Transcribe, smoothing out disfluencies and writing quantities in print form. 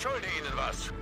Ich schulde Ihnen was.